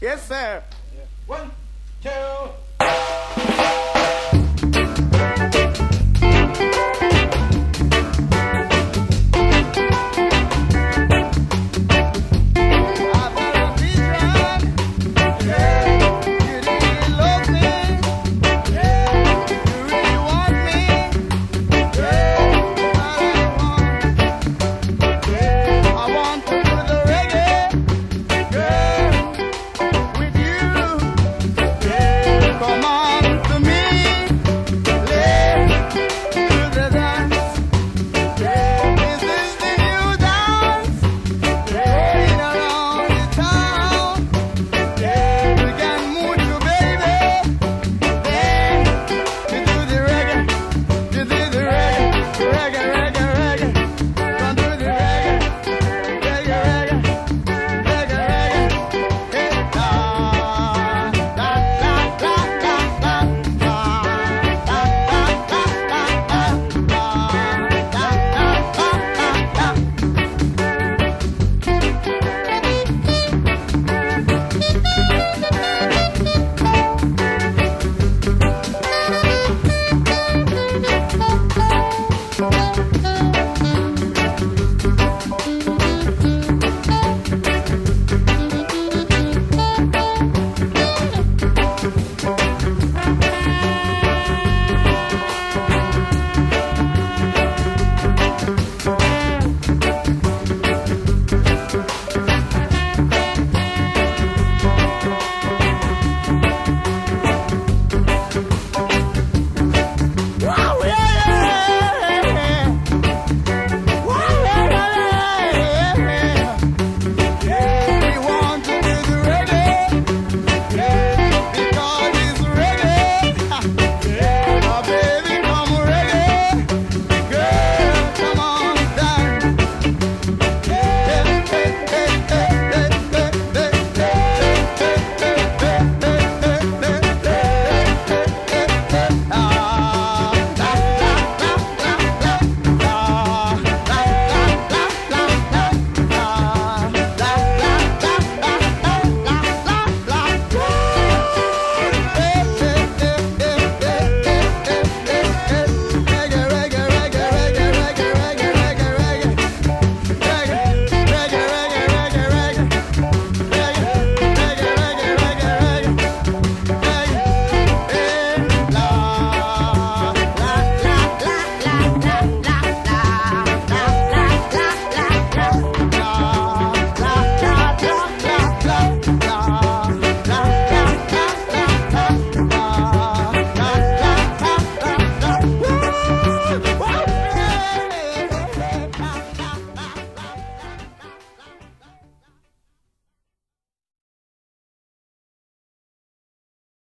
Yes, sir. Yeah. 1, 2.